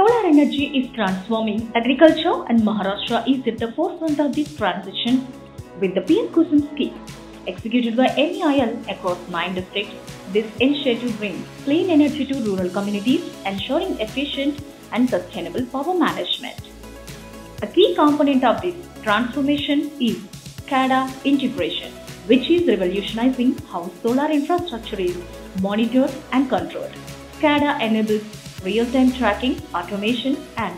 Solar energy is transforming agriculture and Maharashtra is at the forefront of this transition with the PM-KUSUM scheme. Executed by MEIL across 9 districts, this initiative brings clean energy to rural communities, ensuring efficient and sustainable power management. A key component of this transformation is SCADA integration, which is revolutionizing how solar infrastructure is monitored and controlled. SCADA enables real-time tracking, automation and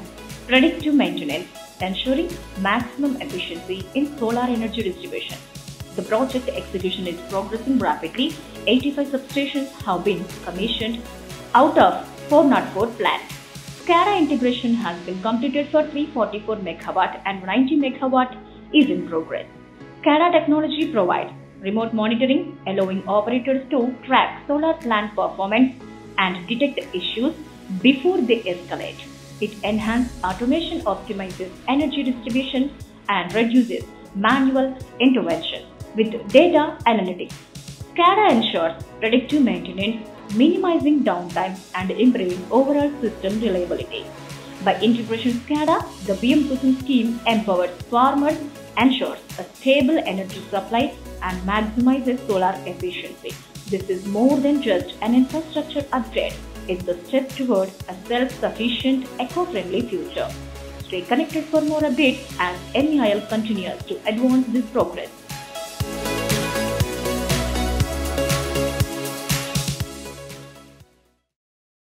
predictive maintenance, ensuring maximum efficiency in solar energy distribution. The project execution is progressing rapidly. 85 substations have been commissioned out of 404 planned. SCADA integration has been completed for 344 MW and 90 MW is in progress. SCADA technology provides remote monitoring, allowing operators to track solar plant performance and detect issues before they escalate. It enhances automation, optimizes energy distribution, and reduces manual intervention. With data analytics, SCADA ensures predictive maintenance, minimizing downtime and improving overall system reliability. By integrating SCADA, the PM-KUSUM scheme empowers farmers, ensures a stable energy supply and maximizes solar efficiency. This is more than just an infrastructure upgrade. It's a step toward a self-sufficient, eco-friendly future. Stay connected for more updates as MEIL continues to advance this progress.